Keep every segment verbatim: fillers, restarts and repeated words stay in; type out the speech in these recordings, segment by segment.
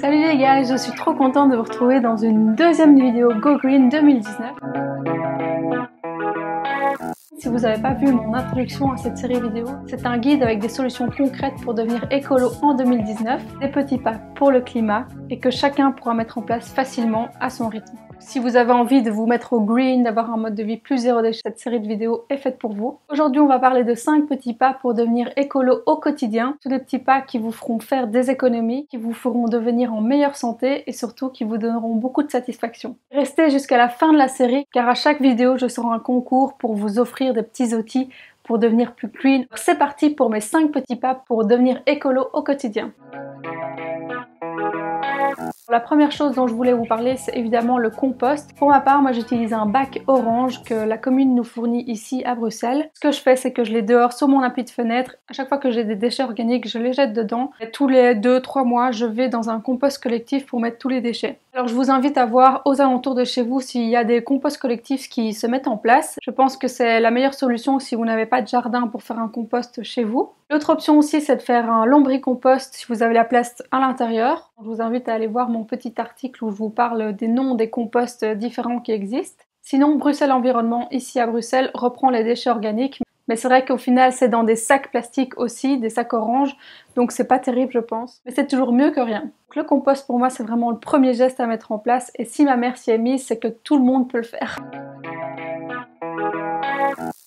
Salut les gars, je suis trop contente de vous retrouver dans une deuxième vidéo Go Green deux mille dix-neuf. Si vous n'avez pas vu mon introduction à cette série vidéo, c'est un guide avec des solutions concrètes pour devenir écolo en deux mille dix-neuf, des petits pas pour le climat et que chacun pourra mettre en place facilement à son rythme. Si vous avez envie de vous mettre au green, d'avoir un mode de vie plus zéro déchet, cette série de vidéos est faite pour vous. Aujourd'hui, on va parler de cinq petits pas pour devenir écolo au quotidien. Tous des petits pas qui vous feront faire des économies, qui vous feront devenir en meilleure santé et surtout qui vous donneront beaucoup de satisfaction. Restez jusqu'à la fin de la série car à chaque vidéo, je sors un concours pour vous offrir des petits outils pour devenir plus green. C'est parti pour mes cinq petits pas pour devenir écolo au quotidien. La première chose dont je voulais vous parler, c'est évidemment le compost. Pour ma part, moi j'utilise un bac orange que la commune nous fournit ici à Bruxelles. Ce que je fais, c'est que je les dehors sur mon appui de fenêtre. À chaque fois que j'ai des déchets organiques, je les jette dedans. Et tous les deux trois mois, je vais dans un compost collectif pour mettre tous les déchets. Alors je vous invite à voir aux alentours de chez vous s'il y a des composts collectifs qui se mettent en place. Je pense que c'est la meilleure solution si vous n'avez pas de jardin pour faire un compost chez vous. L'autre option aussi, c'est de faire un lombricompost si vous avez la place à l'intérieur. Je vous invite à aller voir mon petit article où je vous parle des noms des composts différents qui existent. Sinon, Bruxelles Environnement, ici à Bruxelles, reprend les déchets organiques. Mais c'est vrai qu'au final, c'est dans des sacs plastiques aussi, des sacs orange, donc c'est pas terrible, je pense. Mais c'est toujours mieux que rien. Donc, le compost, pour moi, c'est vraiment le premier geste à mettre en place. Et si ma mère s'y est mise, c'est que tout le monde peut le faire.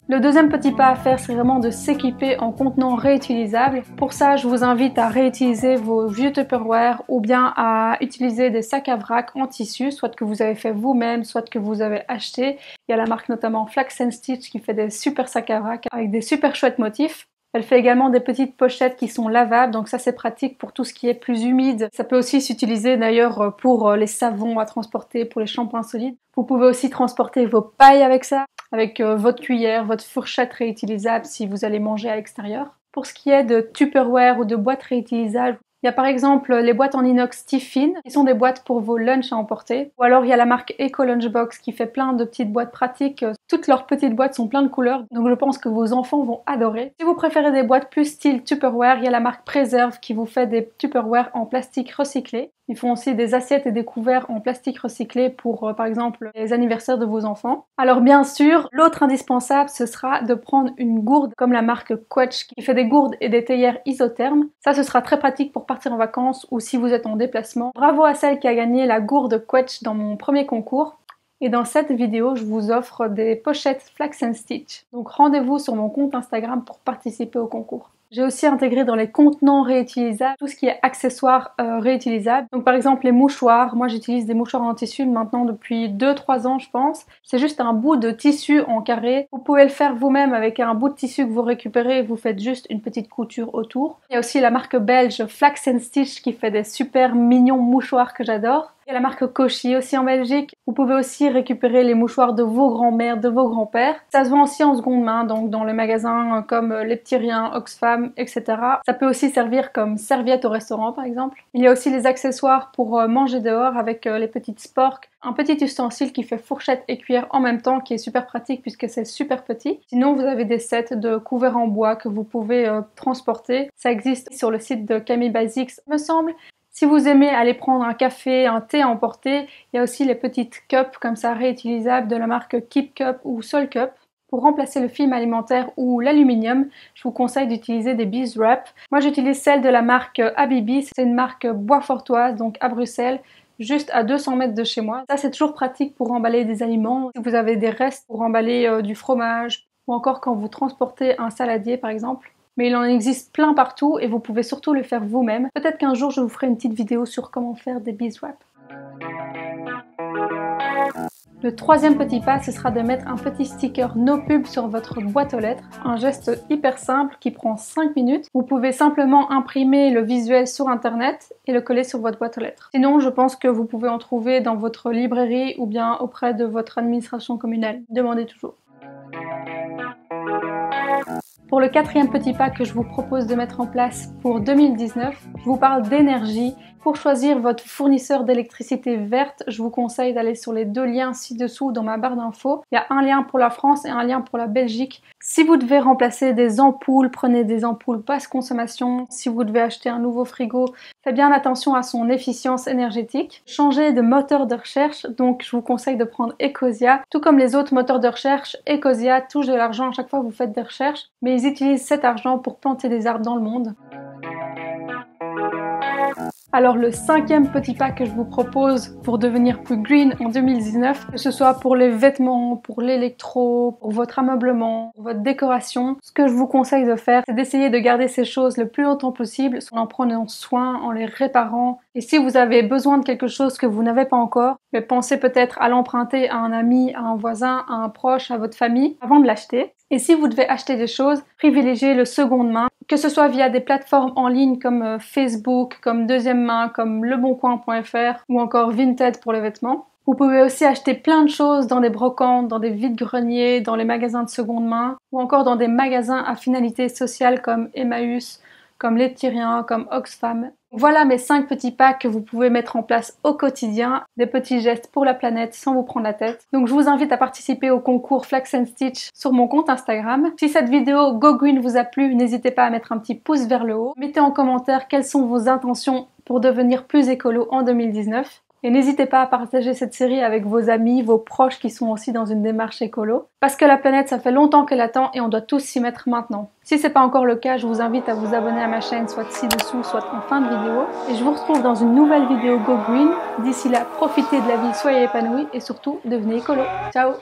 Le deuxième petit pas à faire, c'est vraiment de s'équiper en contenant réutilisable. Pour ça, je vous invite à réutiliser vos vieux Tupperware ou bien à utiliser des sacs à vrac en tissu, soit que vous avez fait vous-même, soit que vous avez acheté. Il y a la marque notamment Flax and Stitch qui fait des super sacs à vrac avec des super chouettes motifs. Elle fait également des petites pochettes qui sont lavables, donc ça c'est pratique pour tout ce qui est plus humide. Ça peut aussi s'utiliser d'ailleurs pour les savons à transporter, pour les shampoings solides. Vous pouvez aussi transporter vos pailles avec ça, avec votre cuillère, votre fourchette réutilisable si vous allez manger à l'extérieur. Pour ce qui est de Tupperware ou de boîtes réutilisables, il y a par exemple les boîtes en inox Tiffin, qui sont des boîtes pour vos lunchs à emporter. Ou alors il y a la marque Eco Lunchbox qui fait plein de petites boîtes pratiques. Toutes leurs petites boîtes sont plein de couleurs, donc je pense que vos enfants vont adorer. Si vous préférez des boîtes plus style Tupperware, il y a la marque Preserve qui vous fait des Tupperware en plastique recyclé. Ils font aussi des assiettes et des couverts en plastique recyclé pour, euh, par exemple, les anniversaires de vos enfants. Alors bien sûr, l'autre indispensable, ce sera de prendre une gourde comme la marque Quetch qui fait des gourdes et des théières isothermes. Ça, ce sera très pratique pour partir en vacances ou si vous êtes en déplacement. Bravo à celle qui a gagné la gourde Quetch dans mon premier concours. Et dans cette vidéo, je vous offre des pochettes Flax and Stitch. Donc rendez-vous sur mon compte Instagram pour participer au concours. J'ai aussi intégré dans les contenants réutilisables tout ce qui est accessoires euh, réutilisables. Donc par exemple les mouchoirs, moi j'utilise des mouchoirs en tissu maintenant depuis deux trois ans je pense. C'est juste un bout de tissu en carré. Vous pouvez le faire vous-même avec un bout de tissu que vous récupérez et vous faites juste une petite couture autour. Il y a aussi la marque belge Flax and Stitch qui fait des super mignons mouchoirs que j'adore. Il y a la marque Cauchy aussi en Belgique. Vous pouvez aussi récupérer les mouchoirs de vos grands-mères, de vos grands-pères. Ça se vend aussi en seconde main, donc dans les magasins comme Les Petits Riens, Oxfam, et cetera. Ça peut aussi servir comme serviette au restaurant par exemple. Il y a aussi les accessoires pour manger dehors avec les petites sporks. Un petit ustensile qui fait fourchette et cuillère en même temps qui est super pratique puisque c'est super petit. Sinon vous avez des sets de couverts en bois que vous pouvez euh, transporter. Ça existe sur le site de Camibasics me semble. Si vous aimez aller prendre un café, un thé à emporter, il y a aussi les petites cups comme ça réutilisables de la marque Keep Cup ou Sol Cup. Pour remplacer le film alimentaire ou l'aluminium, je vous conseille d'utiliser des Bees Wrap. Moi j'utilise celle de la marque Abibi, c'est une marque bois-fortoise donc à Bruxelles, juste à deux cents mètres de chez moi. Ça c'est toujours pratique pour emballer des aliments, si vous avez des restes pour emballer euh, du fromage ou encore quand vous transportez un saladier par exemple. Mais il en existe plein partout et vous pouvez surtout le faire vous-même. Peut-être qu'un jour je vous ferai une petite vidéo sur comment faire des beeswax. Le troisième petit pas, ce sera de mettre un petit sticker no pub sur votre boîte aux lettres. Un geste hyper simple qui prend cinq minutes. Vous pouvez simplement imprimer le visuel sur internet et le coller sur votre boîte aux lettres. Sinon, je pense que vous pouvez en trouver dans votre librairie ou bien auprès de votre administration communale. Demandez toujours. Pour le quatrième petit pas que je vous propose de mettre en place pour deux mille dix-neuf, je vous parle d'énergie. Pour choisir votre fournisseur d'électricité verte, je vous conseille d'aller sur les deux liens ci-dessous dans ma barre d'infos. Il y a un lien pour la France et un lien pour la Belgique. Si vous devez remplacer des ampoules, prenez des ampoules basse consommation. Si vous devez acheter un nouveau frigo, faites bien attention à son efficience énergétique. Changez de moteur de recherche, donc je vous conseille de prendre Ecosia. Tout comme les autres moteurs de recherche, Ecosia touche de l'argent à chaque fois que vous faites des recherches, mais ils utilisent cet argent pour planter des arbres dans le monde. Alors le cinquième petit pas que je vous propose pour devenir plus green en deux mille dix-neuf, que ce soit pour les vêtements, pour l'électro, pour votre ameublement, pour votre décoration, ce que je vous conseille de faire, c'est d'essayer de garder ces choses le plus longtemps possible, en en prenant soin, en les réparant. Et si vous avez besoin de quelque chose que vous n'avez pas encore, mais pensez peut-être à l'emprunter à un ami, à un voisin, à un proche, à votre famille, avant de l'acheter. Et si vous devez acheter des choses, privilégiez le seconde main, que ce soit via des plateformes en ligne comme Facebook, comme Deuxième Main, comme leboncoin point F R ou encore Vinted pour les vêtements. Vous pouvez aussi acheter plein de choses dans des brocantes, dans des vides-greniers, dans les magasins de seconde main ou encore dans des magasins à finalité sociale comme Emmaüs, comme Les Petits Riens, comme Oxfam. Voilà mes cinq petits pas que vous pouvez mettre en place au quotidien, des petits gestes pour la planète sans vous prendre la tête. Donc je vous invite à participer au concours Flax and Stitch sur mon compte Instagram. Si cette vidéo Go Green vous a plu, n'hésitez pas à mettre un petit pouce vers le haut. Mettez en commentaire quelles sont vos intentions pour devenir plus écolo en deux mille dix-neuf. Et n'hésitez pas à partager cette série avec vos amis, vos proches qui sont aussi dans une démarche écolo. Parce que la planète, ça fait longtemps qu'elle attend et on doit tous s'y mettre maintenant. Si c'est pas encore le cas, je vous invite à vous abonner à ma chaîne, soit ci-dessous, soit en fin de vidéo. Et je vous retrouve dans une nouvelle vidéo Go Green. D'ici là, profitez de la vie, soyez épanouis et surtout, devenez écolo. Ciao!